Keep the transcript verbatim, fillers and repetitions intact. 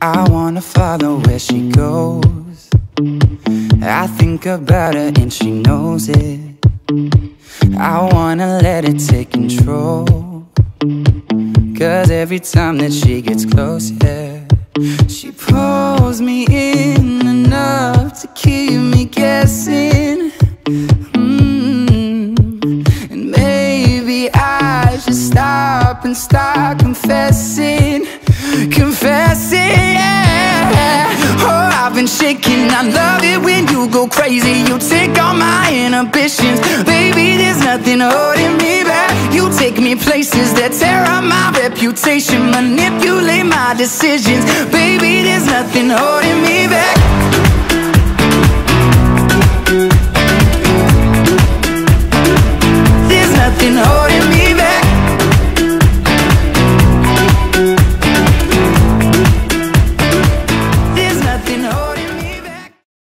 I wanna follow where she goes. I think about her and she knows it. I wanna let it take control, 'cause every time that she gets closer, she pulls me in enough to keep me guessing. Mm-hmm. And maybe I should stop and start confessing. Confessing, yeah. Oh, I've been shaking. I love it when you go crazy. You take all my inhibitions. Baby, there's nothing holding me back. You take me places that tear up my reputation, manipulate my decisions. Baby, there's nothing holding me back.